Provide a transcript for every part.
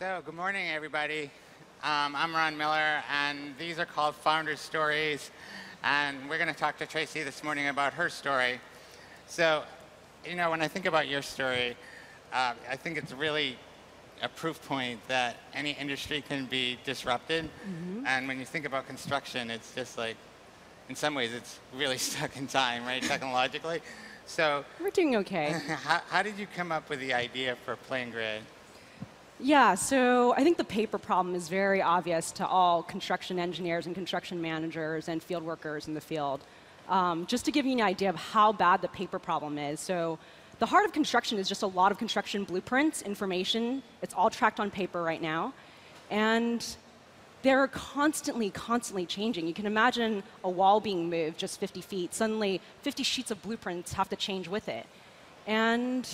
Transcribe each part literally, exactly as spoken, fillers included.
So good morning, everybody. Um, I'm Ron Miller, and these are called Founder Stories. And we're going to talk to Tracy this morning about her story. So, you know, when I think about your story, uh, I think it's really a proof point that any industry can be disrupted. Mm-hmm. And when you think about construction, it's just like, in some ways, it's really stuck in time, right, technologically. So we're doing okay. how, how did you come up with the idea for PlanGrid? Yeah, so I think the paper problem is very obvious to all construction engineers and construction managers and field workers in the field. Um, just to give you an idea of how bad the paper problem is, so the heart of construction is just a lot of construction blueprints, information. It's all tracked on paper right now. And they're constantly, constantly changing. You can imagine a wall being moved just fifty feet. Suddenly, fifty sheets of blueprints have to change with it. And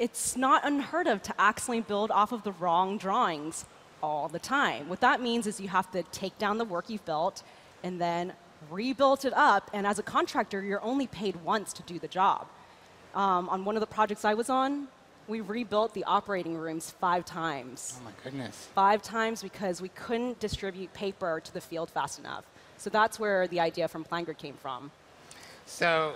it's not unheard of to accidentally build off of the wrong drawings all the time. What that means is you have to take down the work you've built and then rebuild it up. And as a contractor, you're only paid once to do the job. Um, on one of the projects I was on, we rebuilt the operating rooms five times. Oh my goodness. Five times because we couldn't distribute paper to the field fast enough. So that's where the idea from PlanGrid came from. So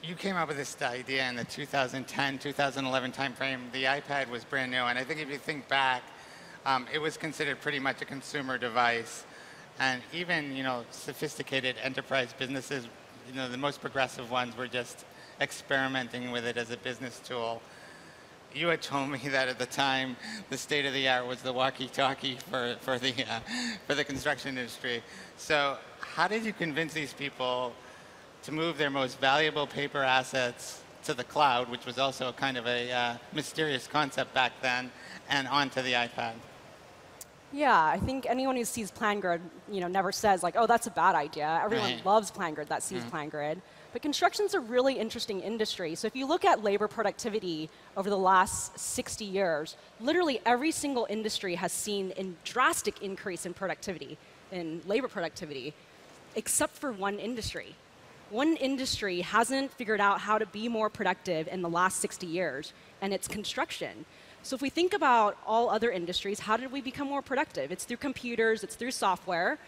you came up with this idea in the two thousand ten, two thousand eleven timeframe. The iPad was brand new, and I think if you think back, um, it was considered pretty much a consumer device. And even, you know, sophisticated enterprise businesses, you know, the most progressive ones were just experimenting with it as a business tool. You had told me that at the time, the state of the art was the walkie-talkie for for the uh, for the construction industry. So how did you convince these people to move their most valuable paper assets to the cloud, which was also kind of a uh, mysterious concept back then, and onto the iPad? Yeah, I think anyone who sees PlanGrid, you know, never says like, oh, that's a bad idea. Everyone right. loves PlanGrid that sees mm-hmm. PlanGrid. But construction's a really interesting industry. So if you look at labor productivity over the last sixty years, literally every single industry has seen a drastic increase in productivity, in labor productivity, except for one industry. One industry hasn't figured out how to be more productive in the last sixty years, and it's construction. So if we think about all other industries, how did we become more productive? It's through computers, it's through software,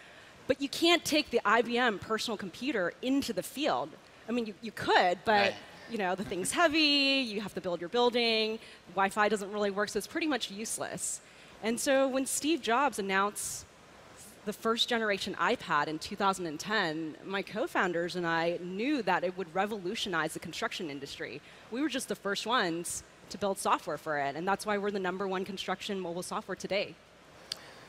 but you can't take the I B M personal computer into the field. I mean, you, you could, but you know, the thing's heavy, you have to build your building, Wi-Fi doesn't really work, so it's pretty much useless. And so when Steve Jobs announced the first generation iPad in two thousand ten, my co-founders and I knew that it would revolutionize the construction industry. We were just the first ones to build software for it, and that's why we're the number one construction mobile software today.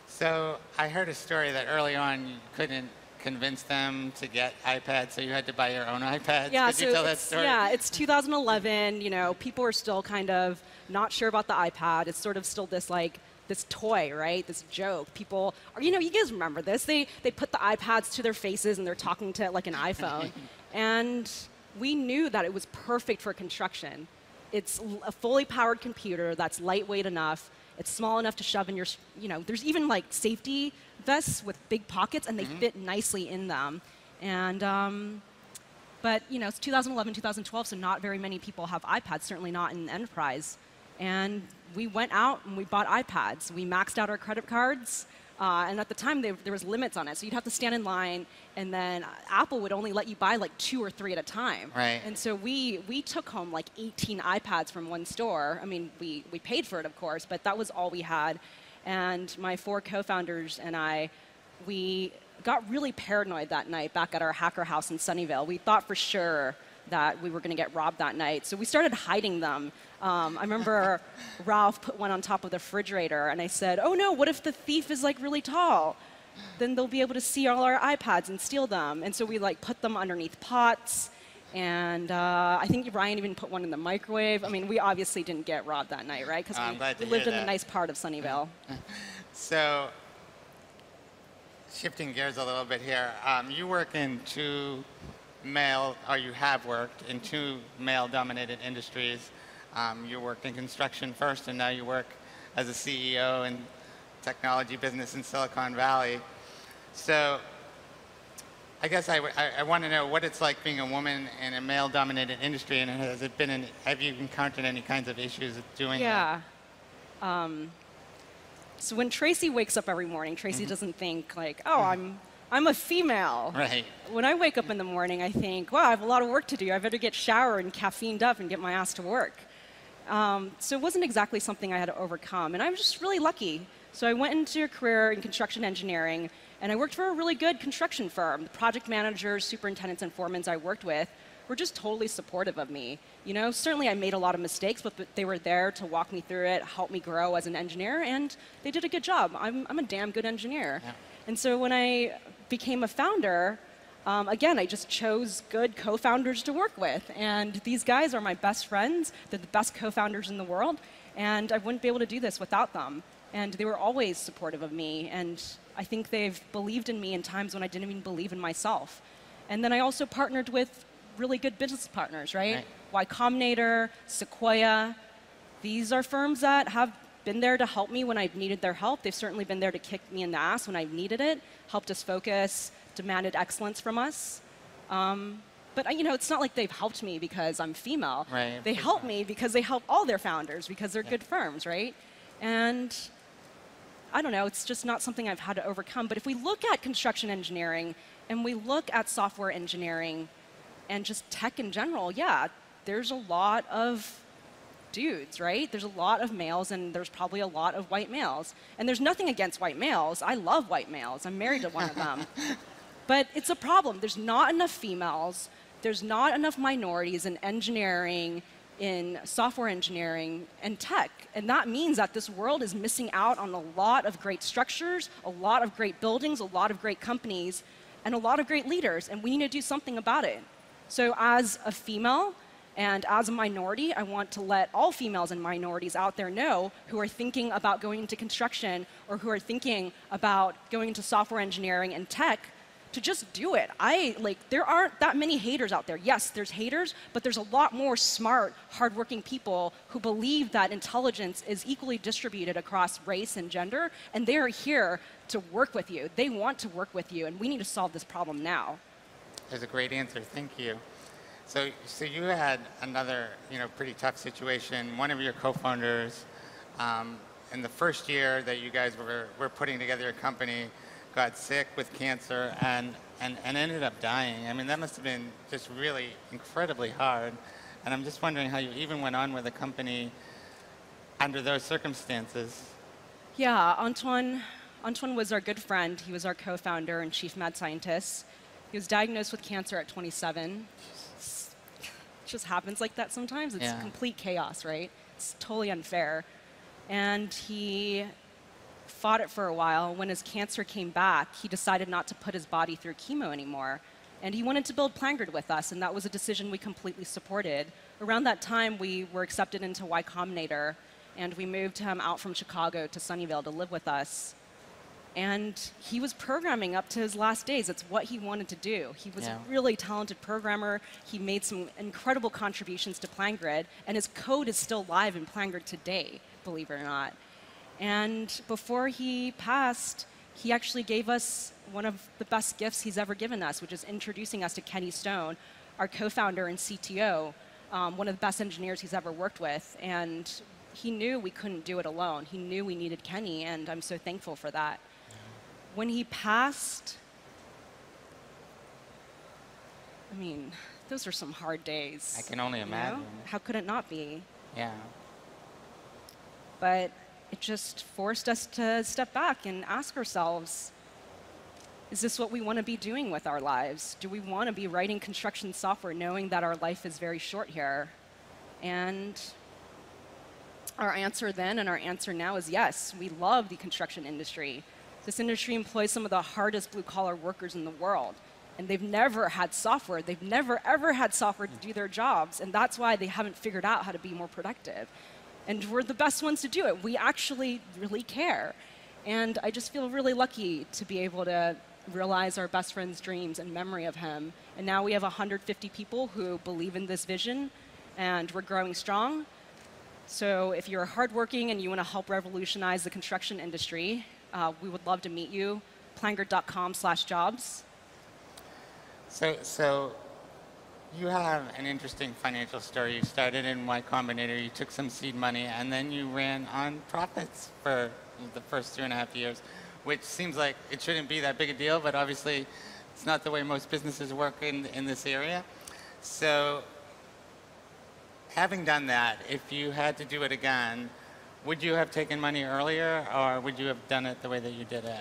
So I heard a story that early on you couldn't convince them to get iPads, so you had to buy your own iPads. Yeah, Did so you tell that story? Yeah, it's two thousand eleven. You know, people are still kind of not sure about the iPad. It's sort of still this like this toy, right? This joke. People are, you know, you guys remember this. They they put the iPads to their faces and they're talking to it like an iPhone. And we knew that it was perfect for construction. It's a fully powered computer that's lightweight enough. It's small enough to shove in your, you know, there's even like safety vests with big pockets, and they mm-hmm. fit nicely in them. And, um, but, you know, it's two thousand eleven, two thousand twelve, so not very many people have iPads, certainly not in enterprise. And we went out and we bought iPads. We maxed out our credit cards. Uh, and at the time, they, there was limits on it. So you'd have to stand in line, and then Apple would only let you buy like two or three at a time. Right. And so we, we took home like eighteen iPads from one store. I mean, we, we paid for it, of course, but that was all we had. And my four co-founders and I, we got really paranoid that night back at our hacker house in Sunnyvale. We thought for sure that we were going to get robbed that night. So we started hiding them. Um, I remember Ralph put one on top of the refrigerator, and I said, oh no, what if the thief is like really tall? Then they'll be able to see all our iPads and steal them. And so we like put them underneath pots, and uh, I think Ryan even put one in the microwave. I mean, we obviously didn't get robbed that night, right? Because oh, we, we lived in a nice part of Sunnyvale. So shifting gears a little bit here, um, you work in two male, or you have worked in two male-dominated industries. Um, you worked in construction first, and now you work as a C E O in technology business in Silicon Valley. So I guess I, I, I want to know what it's like being a woman in a male-dominated industry, and has it been an, have you encountered any kinds of issues doing yeah. that? Yeah. Um, So when Tracy wakes up every morning, Tracy mm-hmm. doesn't think like, oh, I'm, I'm a female. Right. When I wake up in the morning, I think, wow, I have a lot of work to do. I better get showered and caffeined up and get my ass to work. Um, so it wasn't exactly something I had to overcome. And I'm just really lucky. So I went into a career in construction engineering, and I worked for a really good construction firm. The project managers, superintendents, and foremen I worked with were just totally supportive of me. You know, certainly I made a lot of mistakes, but they were there to walk me through it, help me grow as an engineer, and they did a good job. I'm, I'm a damn good engineer. Yeah. And so when I became a founder, um, again, I just chose good co-founders to work with. And these guys are my best friends. They're the best co-founders in the world, and I wouldn't be able to do this without them. And they were always supportive of me, and I think they've believed in me in times when I didn't even believe in myself. And then I also partnered with really good business partners, right? right? Y Combinator, Sequoia. These are firms that have been there to help me when I've needed their help. They've certainly been there to kick me in the ass when I've needed it, helped us focus, demanded excellence from us. Um, but you know, it's not like they've helped me because I'm female. Right, they help me because they help all their founders because they're yeah. good firms, right? And I don't know, it's just not something I've had to overcome. But if we look at construction engineering and we look at software engineering, and just tech in general, yeah, there's a lot of dudes, right? There's a lot of males, and there's probably a lot of white males. And there's nothing against white males. I love white males. I'm married to one of them. But it's a problem. There's not enough females. There's not enough minorities in engineering, in software engineering, and tech. And that means that this world is missing out on a lot of great structures, a lot of great buildings, a lot of great companies, and a lot of great leaders. And we need to do something about it. So as a female and as a minority, I want to let all females and minorities out there know who are thinking about going into construction or who are thinking about going into software engineering and tech to just do it. I, like, there aren't that many haters out there. Yes, there's haters, but there's a lot more smart, hardworking people who believe that intelligence is equally distributed across race and gender, and they are here to work with you. They want to work with you, and we need to solve this problem now. That's a great answer. Thank you. So, so you had another, you know, pretty tough situation. One of your co-founders, um, in the first year that you guys were were putting together a company, got sick with cancer and and and ended up dying. I mean, that must have been just really incredibly hard. And I'm just wondering how you even went on with a company under those circumstances. Yeah, Antoine, Antoine was our good friend. He was our co-founder and chief mad scientist. He was diagnosed with cancer at twenty-seven. It just happens like that sometimes. It's yeah. complete chaos, right? It's totally unfair. And he fought it for a while. When his cancer came back, he decided not to put his body through chemo anymore. And he wanted to build PlanGrid with us, and that was a decision we completely supported. Around that time, we were accepted into Y Combinator, and we moved him out from Chicago to Sunnyvale to live with us. And he was programming up to his last days. It's what he wanted to do. He was yeah. a really talented programmer. He made some incredible contributions to PlanGrid, and his code is still live in PlanGrid today, believe it or not. And before he passed, he actually gave us one of the best gifts he's ever given us, which is introducing us to Kenny Stone, our co-founder and C T O, um, one of the best engineers he's ever worked with. And he knew we couldn't do it alone. He knew we needed Kenny, and I'm so thankful for that. When he passed, I mean, those are some hard days. I can only imagine. You know? How could it not be? Yeah. But it just forced us to step back and ask ourselves, is this what we want to be doing with our lives? Do we want to be writing construction software knowing that our life is very short here? And our answer then and our answer now is yes. We love the construction industry. This industry employs some of the hardest blue-collar workers in the world, and they've never had software. They've never, ever had software to do their jobs, and that's why they haven't figured out how to be more productive. And we're the best ones to do it. We actually really care. And I just feel really lucky to be able to realize our best friend's dreams in memory of him. And now we have one hundred fifty people who believe in this vision, and we're growing strong. So if you're hardworking and you want to help revolutionize the construction industry, Uh, we would love to meet you. PlanGrid dot com slash jobs. So, so you have an interesting financial story. You started in Y Combinator. You took some seed money, and then you ran on profits for the first two and a half years, which seems like it shouldn't be that big a deal, but obviously it's not the way most businesses work in, in this area. So having done that, if you had to do it again, would you have taken money earlier, or would you have done it the way that you did it?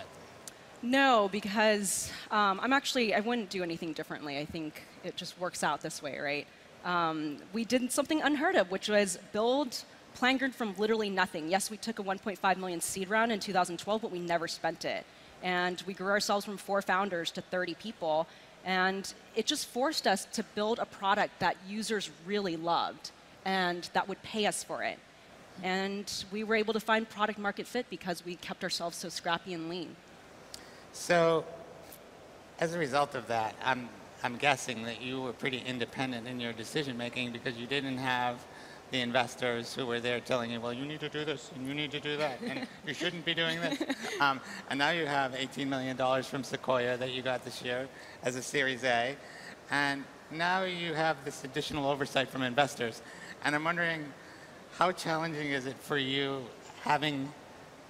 No, because um, I'm actually, I wouldn't do anything differently. I think it just works out this way, right? Um, we did something unheard of, which was build PlanGrid from literally nothing. Yes, we took a one point five million seed round in two thousand twelve, but we never spent it. And we grew ourselves from four founders to thirty people. And it just forced us to build a product that users really loved and that would pay us for it. And we were able to find product market fit because we kept ourselves so scrappy and lean. So as a result of that, I'm, I'm guessing that you were pretty independent in your decision making, because you didn't have the investors who were there telling you, well, you need to do this, and you need to do that, and you shouldn't be doing this. Um, and now you have eighteen million dollars from Sequoia that you got this year as a Series A. And now you have this additional oversight from investors. And I'm wondering, how challenging is it for you, having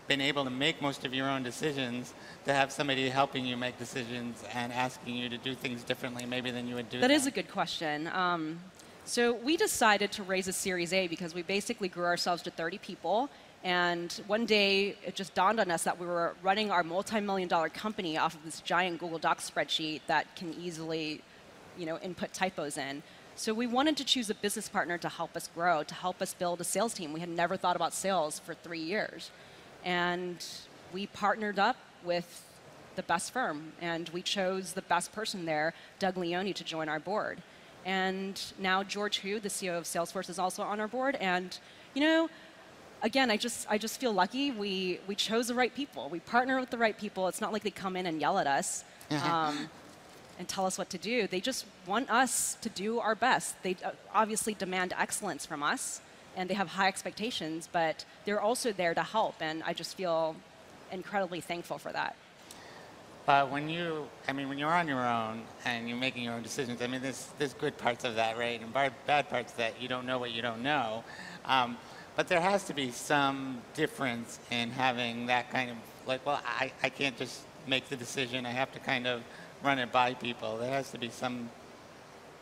been able to make most of your own decisions, to have somebody helping you make decisions and asking you to do things differently maybe than you would do? That, that. is a good question. Um, so we decided to raise a Series A because we basically grew ourselves to thirty people. And one day, it just dawned on us that we were running our multi-million dollar company off of this giant Google Docs spreadsheet that can easily, you know, input typos in. So we wanted to choose a business partner to help us grow, to help us build a sales team. We had never thought about sales for three years. And we partnered up with the best firm, and we chose the best person there, Doug Leone, to join our board. And now George Hu, the C E O of Salesforce, is also on our board. And you know, again, I just I just feel lucky. We we chose the right people. We partner with the right people. It's not like they come in and yell at us um, and tell us what to do. They just want us to do our best. They obviously demand excellence from us, and they have high expectations, but they're also there to help, and I just feel incredibly thankful for that. But when you, I mean, when you're on your own and you're making your own decisions, I mean, there's, there's good parts of that, right, and bad, bad parts that you don't know what you don't know. Um, but there has to be some difference in having that kind of, like, well, I, I can't just make the decision. I have to kind of run it by people. There has to be some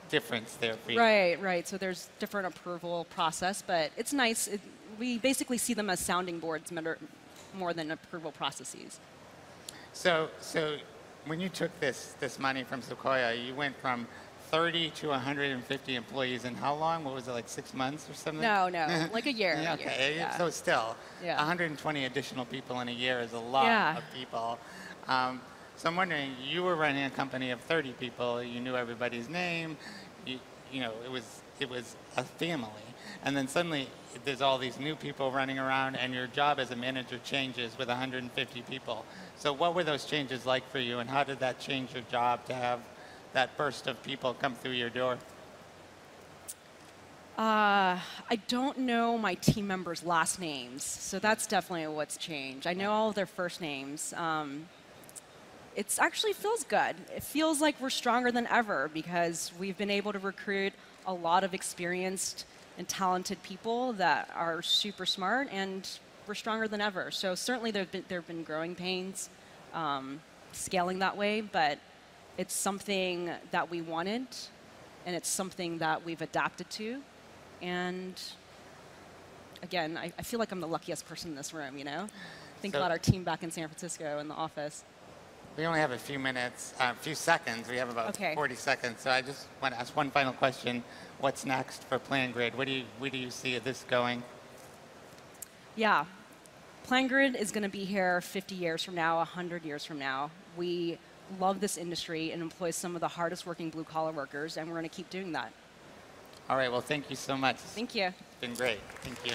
difference there for you. Right, right. So there's different approval process, but it's nice. It, we basically see them as sounding boards more than approval processes. So, so when you took this, this money from Sequoia, you went from thirty to one hundred fifty employees in how long? What was it, like six months or something? No, no, like a year. Yeah, okay, a year, yeah. So still, yeah. one hundred twenty additional people in a year is a lot yeah. of people. Um, So I'm wondering, you were running a company of thirty people. You knew everybody's name. You, you know, it was it was a family. And then suddenly, there's all these new people running around, and your job as a manager changes with one hundred fifty people. So what were those changes like for you, and how did that change your job to have that burst of people come through your door? Uh, I don't know my team members' last names, so that's definitely what's changed. I know all their first names. Um, It actually feels good. It feels like we're stronger than ever because we've been able to recruit a lot of experienced and talented people that are super smart, and we're stronger than ever. So certainly there have been, there have been growing pains um, scaling that way, but it's something that we wanted, and it's something that we've adapted to. And again, I, I feel like I'm the luckiest person in this room, you know? Think so about our team back in San Francisco in the office. We only have a few minutes, a uh, few seconds. We have about okay. forty seconds. So I just want to ask one final question. What's next for PlanGrid? Where do you, where do you see this going? Yeah. PlanGrid is going to be here fifty years from now, one hundred years from now. We love this industry and employ some of the hardest working blue collar workers, and we're going to keep doing that. All right. Well, thank you so much. Thank you. It's been great. Thank you.